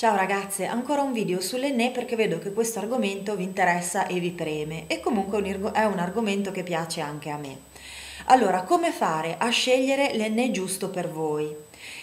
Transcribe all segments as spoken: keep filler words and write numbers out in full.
Ciao ragazze, ancora un video sull'enne perché vedo che questo argomento vi interessa e vi preme, e comunque è un argomento che piace anche a me. Allora, come fare a scegliere l'enne giusto per voi?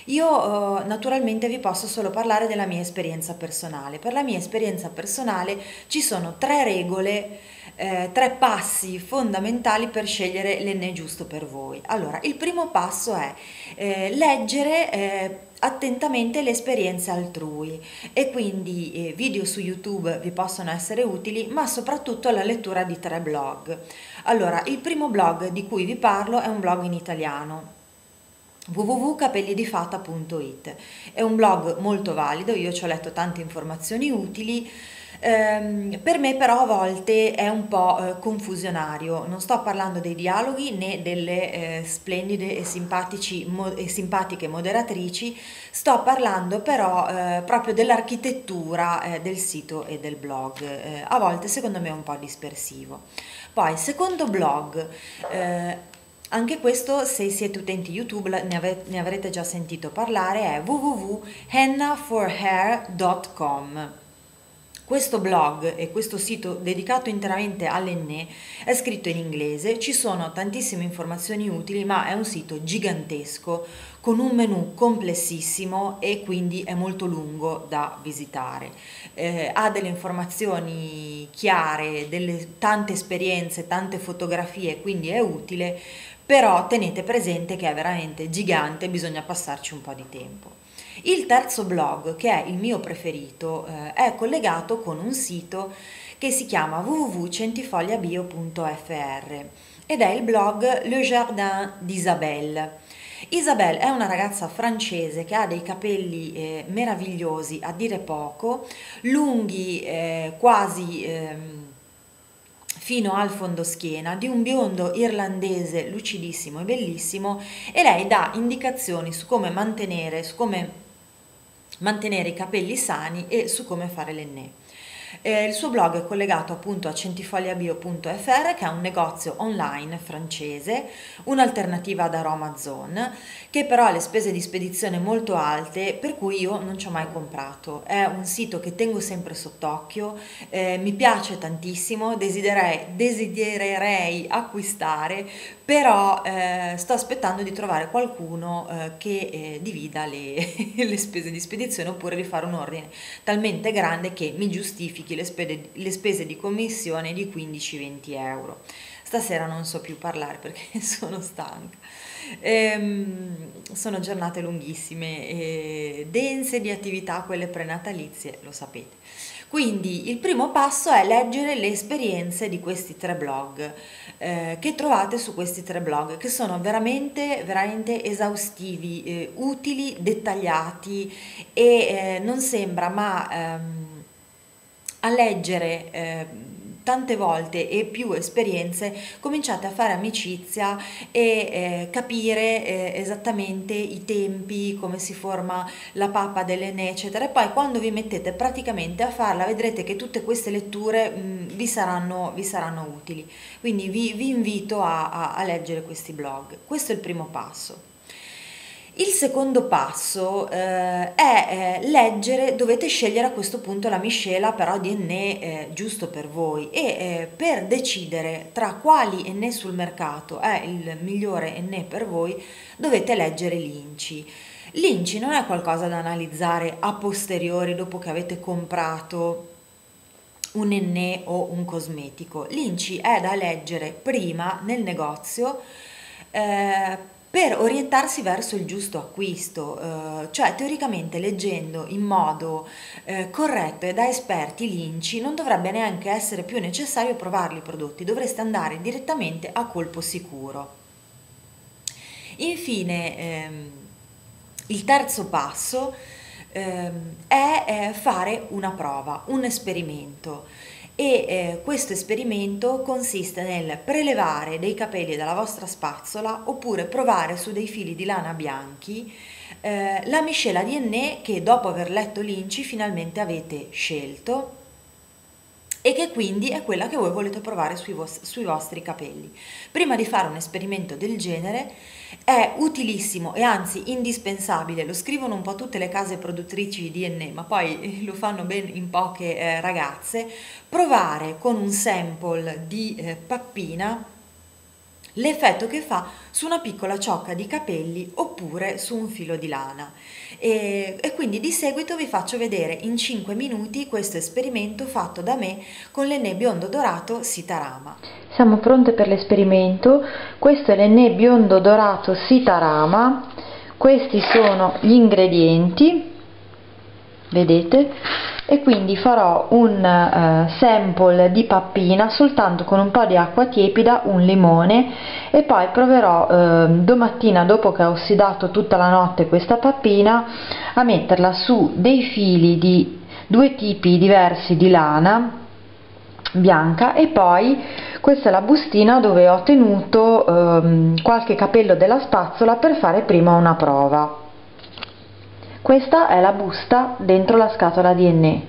Io eh, naturalmente vi posso solo parlare della mia esperienza personale. Per la mia esperienza personale ci sono tre regole, eh, tre passi fondamentali per scegliere l'enne giusto per voi. Allora, il primo passo è eh, leggere eh, attentamente le esperienze altrui, e quindi eh, video su YouTube vi possono essere utili, ma soprattutto la lettura di tre blog. Allora, il primo blog di cui vi parlo è un blog in italiano, w w w punto capelli di fata punto i t. È un blog molto valido, io ci ho letto tante informazioni utili. Um, per me però a volte è un po' eh, confusionario. Non sto parlando dei dialoghi né delle eh, splendide e, simpatici, mo e simpatiche moderatrici, sto parlando però eh, proprio dell'architettura eh, del sito e del blog, eh, a volte secondo me è un po' dispersivo. Poi secondo blog, eh, anche questo, se siete utenti YouTube ne, ave ne avrete già sentito parlare, è w w w punto henna for hair punto com. Questo blog e questo sito dedicato interamente all'enne è scritto in inglese, ci sono tantissime informazioni utili, ma è un sito gigantesco con un menu complessissimo e quindi è molto lungo da visitare. Eh, ha delle informazioni chiare, delle, tante esperienze, tante fotografie, quindi è utile, però tenete presente che è veramente gigante, bisogna passarci un po' di tempo. Il terzo blog, che è il mio preferito, eh, è collegato con un sito che si chiama w w w punto centifoliabio punto f r ed è il blog Le Jardin d'Isabelle. Isabelle è una ragazza francese che ha dei capelli eh, meravigliosi, a dire poco, lunghi eh, quasi eh, fino al fondoschiena, di un biondo irlandese lucidissimo e bellissimo, e lei dà indicazioni su come mantenere, su come mantenere i capelli sani e su come fare l'enne. Eh, il suo blog è collegato appunto a centifoliabio punto f r, che è un negozio online francese, un'alternativa ad Aroma Zone, che però ha le spese di spedizione molto alte, per cui io non ci ho mai comprato. È un sito che tengo sempre sott'occhio, eh, mi piace tantissimo, desiderei, desidererei acquistare, però eh, sto aspettando di trovare qualcuno eh, che eh, divida le, le spese di spedizione, oppure di fare un ordine talmente grande che mi giustifica Le, spede, le spese di commissione di quindici venti euro. Stasera non so più parlare perché sono stanca. Ehm, sono giornate lunghissime e dense di attività, quelle prenatalizie, lo sapete. Quindi il primo passo è leggere le esperienze di questi tre blog eh, che trovate su questi tre blog, che sono veramente, veramente esaustivi, eh, utili, dettagliati e eh, non sembra, ma ehm, a leggere eh, tante volte e più esperienze cominciate a fare amicizia e eh, capire eh, esattamente i tempi, come si forma la pappa dell'enne, eccetera, e poi quando vi mettete praticamente a farla vedrete che tutte queste letture mh, vi, saranno, vi saranno utili, quindi vi, vi invito a, a, a leggere questi blog. Questo è il primo passo. Il secondo passo eh, è eh, leggere, dovete scegliere a questo punto la miscela però di enne eh, giusto per voi, e eh, per decidere tra quali enne sul mercato è il migliore enne per voi dovete leggere l'I N C I. L'I N C I non è qualcosa da analizzare a posteriori dopo che avete comprato un enne o un cosmetico. L'I N C I è da leggere prima nel negozio eh, per orientarsi verso il giusto acquisto, eh, cioè teoricamente leggendo in modo eh, corretto e da esperti l'I N C I non dovrebbe neanche essere più necessario provarli i prodotti, dovreste andare direttamente a colpo sicuro. Infine, ehm, il terzo passo ehm, è eh, fare una prova, un esperimento. E eh, questo esperimento consiste nel prelevare dei capelli dalla vostra spazzola oppure provare su dei fili di lana bianchi eh, la miscela di enne che dopo aver letto l'I N C I finalmente avete scelto, e che quindi è quella che voi volete provare sui vostri, sui vostri capelli. Prima di fare un esperimento del genere è utilissimo e anzi indispensabile, lo scrivono un po' tutte le case produttrici di D N A, ma poi lo fanno ben in poche eh, ragazze, provare con un sample di eh, pappina l'effetto che fa su una piccola ciocca di capelli oppure su un filo di lana. E, e quindi di seguito vi faccio vedere in cinque minuti questo esperimento fatto da me con l'E N E biondo dorato Sitarama. Siamo pronte per l'esperimento, questo è l'E N E biondo dorato Sitarama, questi sono gli ingredienti, vedete? E quindi farò un eh, sample di pappina soltanto con un po' di acqua tiepida, un limone, e poi proverò eh, domattina, dopo che ho ossidato tutta la notte questa pappina, a metterla su dei fili di due tipi diversi di lana bianca. E poi questa è la bustina dove ho tenuto eh, qualche capello della spazzola per fare prima una prova. Questa è la busta dentro la scatola di E N E,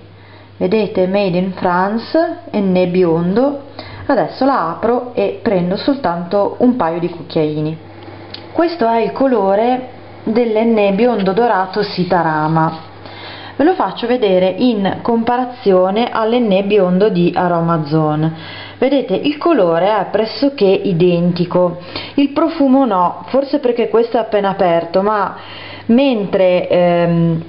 vedete, Made in France, E N E biondo. Adesso la apro e prendo soltanto un paio di cucchiaini. Questo è il colore dell'E N E biondo dorato Sitarama, ve lo faccio vedere in comparazione all'E N E biondo di Aroma Zone. Vedete, il colore è pressoché identico, il profumo no, forse perché questo è appena aperto, ma mentre ehm,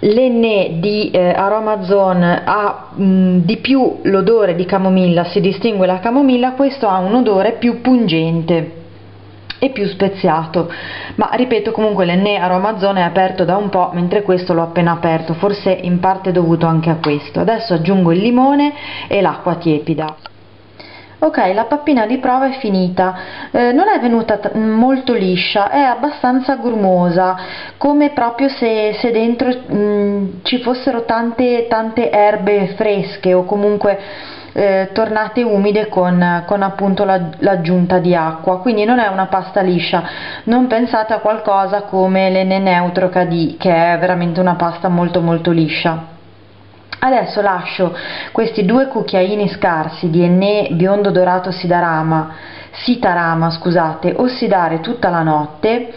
l'E N E di eh, Aroma Zone ha mh, di più l'odore di camomilla, si distingue la camomilla, questo ha un odore più pungente e più speziato. Ma ripeto, comunque l'E N E Aroma Zone è aperto da un po', mentre questo l'ho appena aperto, forse in parte dovuto anche a questo. Adesso aggiungo il limone e l'acqua tiepida. Ok, la pappina di prova è finita, eh, non è venuta molto liscia, è abbastanza grumosa, come proprio se, se dentro mh, ci fossero tante, tante erbe fresche o comunque eh, tornate umide con, con appunto la, l'aggiunta di acqua. Quindi non è una pasta liscia, non pensate a qualcosa come l'E N E neutro Khadì, che è veramente una pasta molto molto liscia. Adesso lascio questi due cucchiaini scarsi di E N E biondo dorato Sitarama, Sitarama scusate, ossidare tutta la notte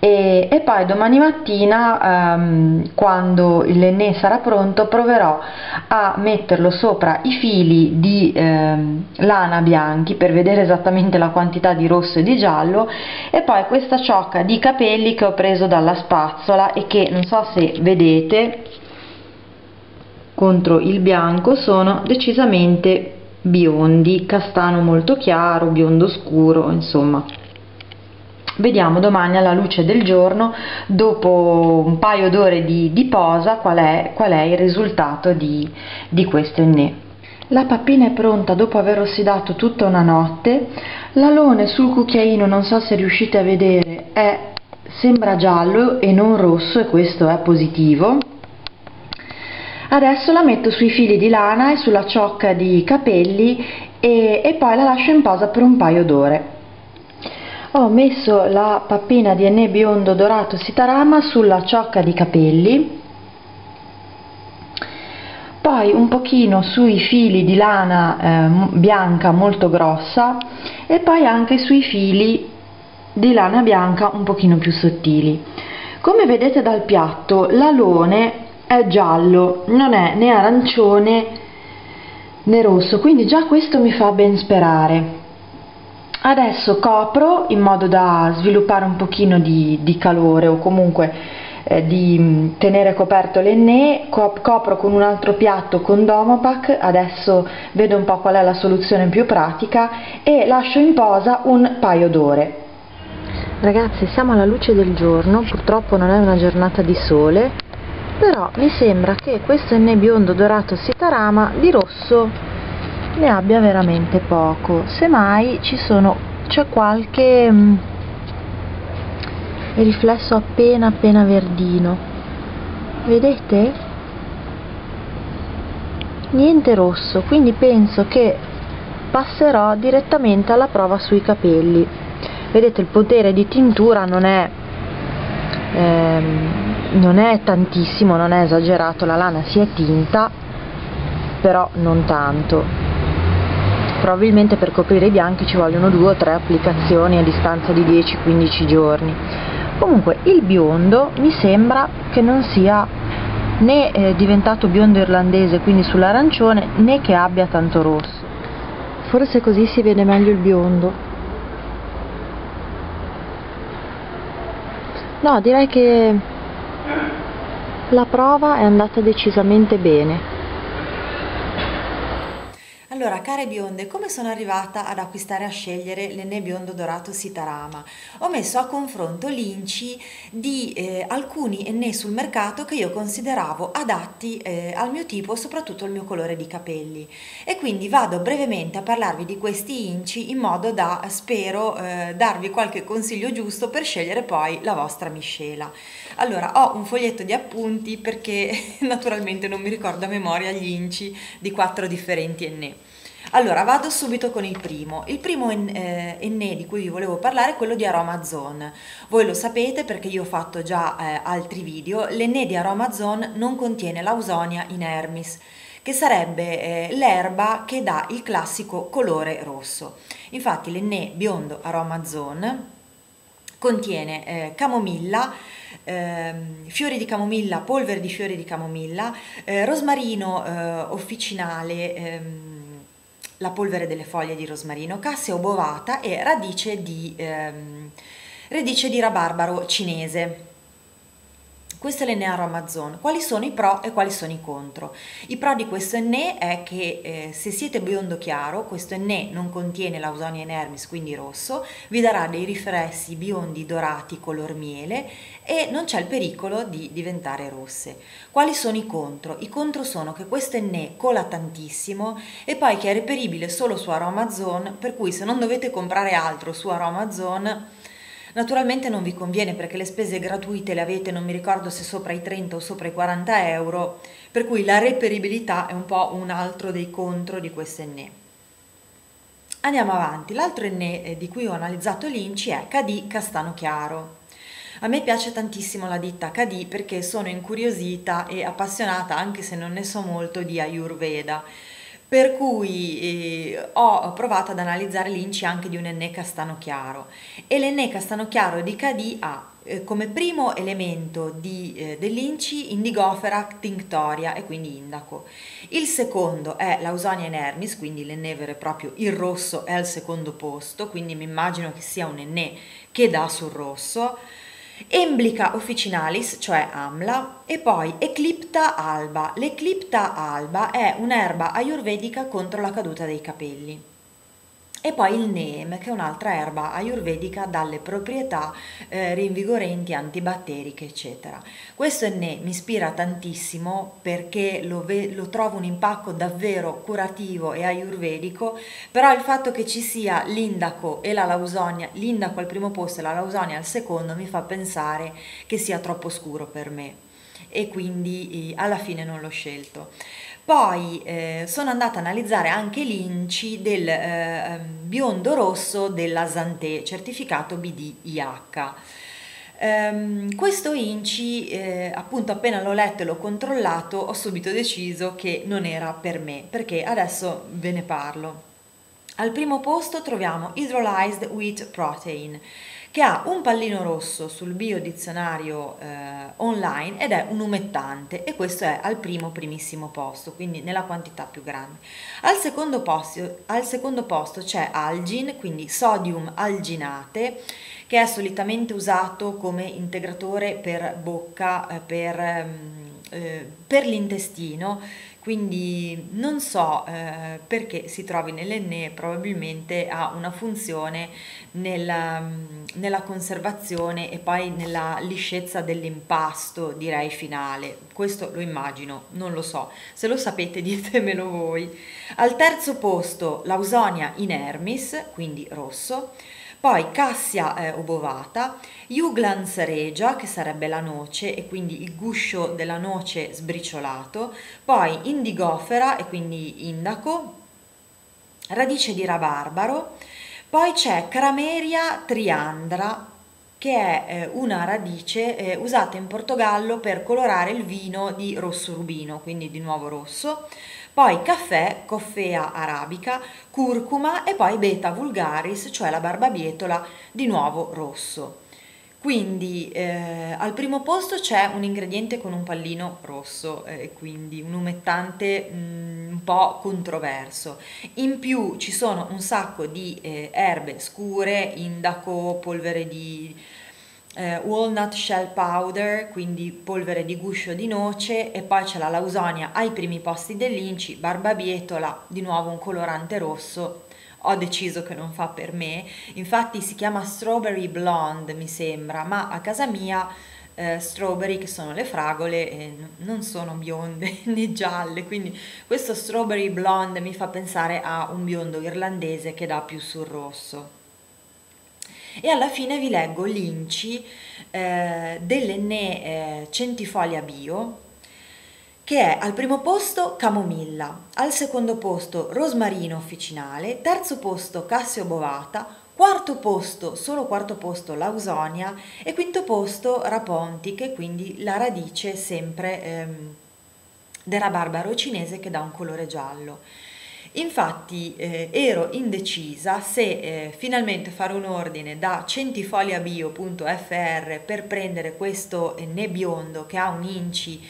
e, e poi domani mattina ehm, quando l'E N E sarà pronto proverò a metterlo sopra i fili di ehm, lana bianchi per vedere esattamente la quantità di rosso e di giallo, e poi questa ciocca di capelli che ho preso dalla spazzola e che non so se vedete contro il bianco sono decisamente biondi, castano molto chiaro, biondo scuro, insomma. Vediamo domani alla luce del giorno, dopo un paio d'ore di, di posa, qual è, qual è il risultato di, di questo E N E. La pappina è pronta dopo aver ossidato tutta una notte, l'alone sul cucchiaino, non so se riuscite a vedere, è, sembra giallo e non rosso, e questo è positivo. Adesso la metto sui fili di lana e sulla ciocca di capelli e, e poi la lascio in posa per un paio d'ore. Ho messo la pappina di E N E biondo dorato Sitarama sulla ciocca di capelli, poi un pochino sui fili di lana eh, bianca molto grossa e poi anche sui fili di lana bianca un pochino più sottili. Come vedete dal piatto, l'alone è giallo, non è né arancione né rosso, quindi già questo mi fa ben sperare. Adesso copro in modo da sviluppare un pochino di, di calore o comunque eh, di tenere coperto l'E N E, copro con un altro piatto con Domopac, adesso vedo un po' qual è la soluzione più pratica, e lascio in posa un paio d'ore. Ragazzi, siamo alla luce del giorno, purtroppo non è una giornata di sole, però mi sembra che questo E N E biondo dorato Sitarama di rosso ne abbia veramente poco, semmai ci sono, c'è qualche mh, riflesso appena appena verdino, vedete? Niente rosso, quindi penso che passerò direttamente alla prova sui capelli. Vedete, il potere di tintura non è ehm, non è tantissimo, non è esagerato, la lana si è tinta, però non tanto. probabilmente per coprire i bianchi ci vogliono due o tre applicazioni a distanza di dieci quindici giorni. Comunque il biondo mi sembra che non sia né eh, diventato biondo irlandese, quindi sull'arancione, né che abbia tanto rosso. Forse così si vede meglio il biondo. No, direi che la prova è andata decisamente bene. Allora, care bionde, come sono arrivata ad acquistare e a scegliere l'enne biondo dorato Sitarama? Ho messo a confronto l'inci di eh, alcuni enne sul mercato che io consideravo adatti eh, al mio tipo, soprattutto al mio colore di capelli, e quindi vado brevemente a parlarvi di questi inci in modo da, spero, eh, darvi qualche consiglio giusto per scegliere poi la vostra miscela. Allora, ho un foglietto di appunti perché naturalmente non mi ricordo a memoria gli inci di quattro differenti enne. Allora, vado subito con il primo. Il primo enne eh, di cui vi volevo parlare è quello di Aroma Zone. Voi lo sapete perché io ho fatto già eh, altri video. L'enne di Aroma Zone non contiene Lawsonia inermis, che sarebbe eh, l'erba che dà il classico colore rosso. Infatti l'enne biondo Aroma Zone contiene eh, camomilla, eh, fiori di camomilla, polvere di fiori di camomilla, eh, rosmarino eh, officinale, ehm, la polvere delle foglie di rosmarino, cassia obovata e radice di, ehm, radice di rabarbaro cinese. Questo è l'enne Aroma Zone. Quali sono i pro e quali sono i contro? I pro di questo enne è che eh, se siete biondo chiaro, questo enne non contiene Lawsonia inermis, quindi rosso, vi darà dei riflessi biondi dorati color miele e non c'è il pericolo di diventare rosse. Quali sono i contro? I contro sono che questo enne cola tantissimo e poi che è reperibile solo su Aroma Zone, per cui se non dovete comprare altro su Aroma Zone, naturalmente non vi conviene perché le spese gratuite le avete, non mi ricordo se sopra i trenta o sopra i quaranta euro, per cui la reperibilità è un po' un altro dei contro di questo enne. Andiamo avanti, l'altro enne di cui ho analizzato l'inci è Khadì Castano Chiaro. A me piace tantissimo la ditta Khadì perché sono incuriosita e appassionata, anche se non ne so molto, di Ayurveda. Per cui eh, ho provato ad analizzare l'inci anche di un enne castano chiaro, e l'enne castano chiaro di Khadì ha eh, come primo elemento eh, dell'inci Indigofera tinctoria e quindi indaco. Il secondo è Lawsonia inermis, quindi l'enne vero e proprio, il rosso è al secondo posto, quindi mi immagino che sia un enne che dà sul rosso. Emblica officinalis, cioè amla, e poi Eclipta alba. L'Eclipta alba è un'erba ayurvedica contro la caduta dei capelli. E poi il neem, che è un'altra erba ayurvedica dalle proprietà eh, rinvigorenti, antibatteriche, eccetera. Questo enne mi ispira tantissimo perché lo, lo trovo un impacco davvero curativo e ayurvedico, però il fatto che ci sia l'indaco e la Lawsonia, l'indaco al primo posto e la Lawsonia al secondo, mi fa pensare che sia troppo scuro per me, e quindi eh, alla fine non l'ho scelto. Poi eh, sono andata a analizzare anche l'inci del eh, biondo rosso della Santé, certificato B D I H. Ehm, questo inci, eh, appunto appena l'ho letto e l'ho controllato, ho subito deciso che non era per me, perché adesso ve ne parlo. Al primo posto troviamo Hydrolyzed Wheat Protein, che ha un pallino rosso sul biodizionario eh, online ed è un umettante, e questo è al primo primissimo posto, quindi nella quantità più grande. Al secondo posto, al secondo posto c'è algin, quindi Sodium Alginate, che è solitamente usato come integratore per bocca, per, eh, per l'intestino, quindi non so eh, perché si trovi nell'enne, probabilmente ha una funzione nella, nella conservazione e poi nella liscezza dell'impasto, direi, finale. Questo lo immagino, non lo so, se lo sapete ditemelo voi. Al terzo posto Lawsonia inermis, quindi rosso, poi Cassia eh, obovata, Juglans regia, che sarebbe la noce e quindi il guscio della noce sbriciolato, poi Indigofera e quindi indaco, radice di rabarbaro, poi c'è Crameria triandra che è una radice usata in Portogallo per colorare il vino di rosso rubino, quindi di nuovo rosso, poi caffè, Coffea arabica, curcuma e poi Beta vulgaris, cioè la barbabietola, di nuovo rosso. Quindi eh, al primo posto c'è un ingrediente con un pallino rosso, eh, quindi un umettante mh, un po' controverso. In più ci sono un sacco di eh, erbe scure, indaco, polvere di eh, walnut shell powder, quindi polvere di guscio di noce, e poi c'è la Lawsonia ai primi posti dell'inci, barbabietola, di nuovo un colorante rosso. Ho deciso che non fa per me, infatti si chiama Strawberry Blonde mi sembra, ma a casa mia eh, strawberry, che sono le fragole, eh, non sono bionde né gialle, quindi questo Strawberry Blonde mi fa pensare a un biondo irlandese che dà più sul rosso. E alla fine vi leggo l'inci eh, dell'Enne eh, Centifoliabio, che è al primo posto camomilla, al secondo posto rosmarino officinale, terzo posto Cassia obovata, quarto posto, solo quarto posto Lawsonia e quinto posto raponti, che è quindi la radice sempre ehm, della barbaro cinese che dà un colore giallo. Infatti eh, ero indecisa se eh, finalmente fare un ordine da centifoliabio punto fr per prendere questo enne biondo che ha un inci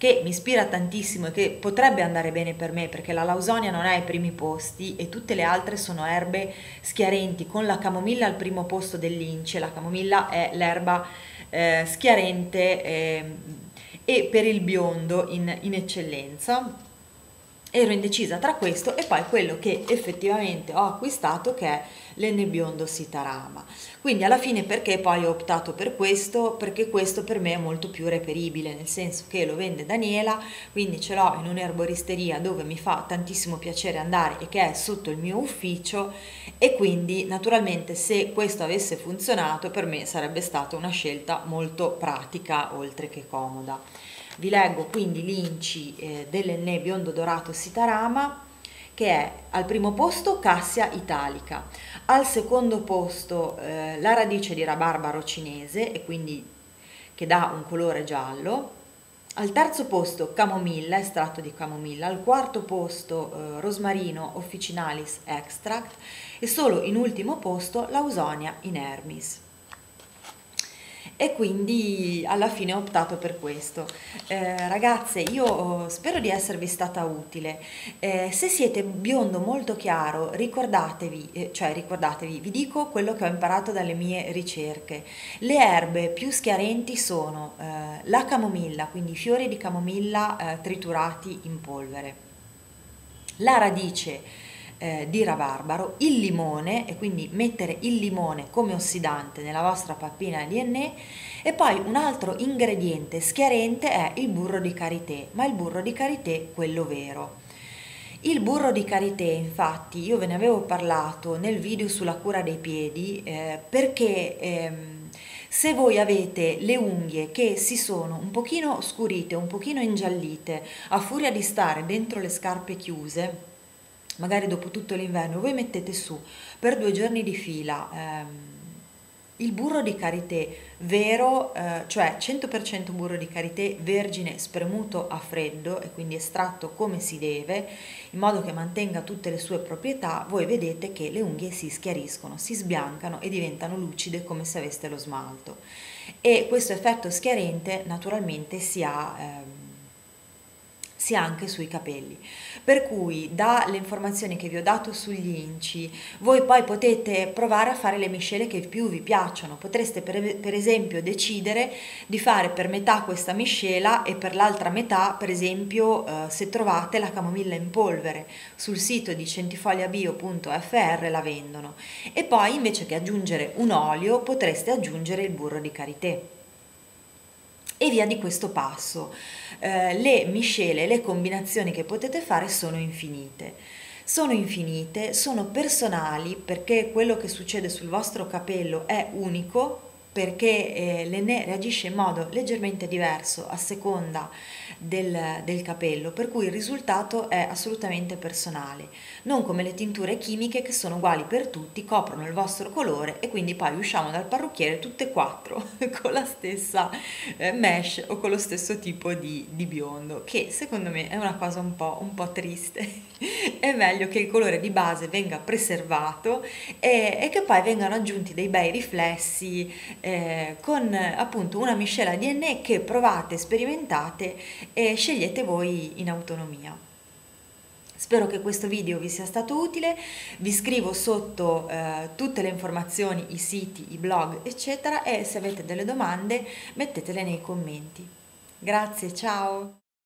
che mi ispira tantissimo e che potrebbe andare bene per me, perché la Lawsonia non è ai primi posti e tutte le altre sono erbe schiarenti, con la camomilla al primo posto dell'ince. La camomilla è l'erba eh, schiarente eh, e per il biondo in, in eccellenza. Ero indecisa tra questo e poi quello che effettivamente ho acquistato, che è l'enne biondo Sitarama. Quindi alla fine perché poi ho optato per questo? Perché questo per me è molto più reperibile, nel senso che lo vende Daniela, quindi ce l'ho in un'erboristeria dove mi fa tantissimo piacere andare e che è sotto il mio ufficio, e quindi naturalmente se questo avesse funzionato per me sarebbe stata una scelta molto pratica oltre che comoda. Vi leggo quindi l'inci eh, dell'enne biondo dorato Sitarama, che è al primo posto Cassia italica, al secondo posto eh, la radice di rabarbaro cinese, e quindi che dà un colore giallo, al terzo posto camomilla, estratto di camomilla, al quarto posto eh, rosmarino officinalis extract e solo in ultimo posto Lawsonia inermis. E quindi alla fine ho optato per questo. Eh, ragazze, io spero di esservi stata utile. Eh, se siete biondo molto chiaro, ricordatevi, eh, cioè ricordatevi, vi dico quello che ho imparato dalle mie ricerche. Le erbe più schiarenti sono eh, la camomilla, quindi fiori di camomilla eh, triturati in polvere, la radice Eh, di rabarbaro, il limone, e quindi mettere il limone come ossidante nella vostra pappina D N A, e poi un altro ingrediente schiarente è il burro di karité, ma il burro di karité quello vero. Il burro di karité, infatti, io ve ne avevo parlato nel video sulla cura dei piedi, eh, perché ehm, se voi avete le unghie che si sono un pochino oscurite, un pochino ingiallite, a furia di stare dentro le scarpe chiuse, magari dopo tutto l'inverno, voi mettete su per due giorni di fila ehm, il burro di karité vero, eh, cioè cento per cento burro di karité vergine spremuto a freddo e quindi estratto come si deve, in modo che mantenga tutte le sue proprietà, voi vedete che le unghie si schiariscono, si sbiancano e diventano lucide come se aveste lo smalto. E questo effetto schiarente naturalmente si ha... Ehm, sia anche sui capelli, per cui dalle informazioni che vi ho dato sugli inci voi poi potete provare a fare le miscele che più vi piacciono. Potreste per, per esempio decidere di fare per metà questa miscela e per l'altra metà, per esempio, eh, se trovate la camomilla in polvere sul sito di centifoliabio punto fr la vendono, e poi invece che aggiungere un olio potreste aggiungere il burro di karité. E via di questo passo. Eh, le miscele, le combinazioni che potete fare sono infinite. Sono infinite, sono personali, perché quello che succede sul vostro capello è unico perché eh, l'Enè reagisce in modo leggermente diverso a seconda del, del capello, per cui il risultato è assolutamente personale, non come le tinture chimiche che sono uguali per tutti, coprono il vostro colore e quindi poi usciamo dal parrucchiere tutte e quattro con la stessa eh, mesh o con lo stesso tipo di, di biondo, che secondo me è una cosa un po', un po' triste. È meglio che il colore di base venga preservato e, e che poi vengano aggiunti dei bei riflessi Eh, con appunto una miscela di D N A che provate, sperimentate e scegliete voi in autonomia. Spero che questo video vi sia stato utile, vi scrivo sotto eh, tutte le informazioni, i siti, i blog eccetera, e se avete delle domande mettetele nei commenti. Grazie, ciao!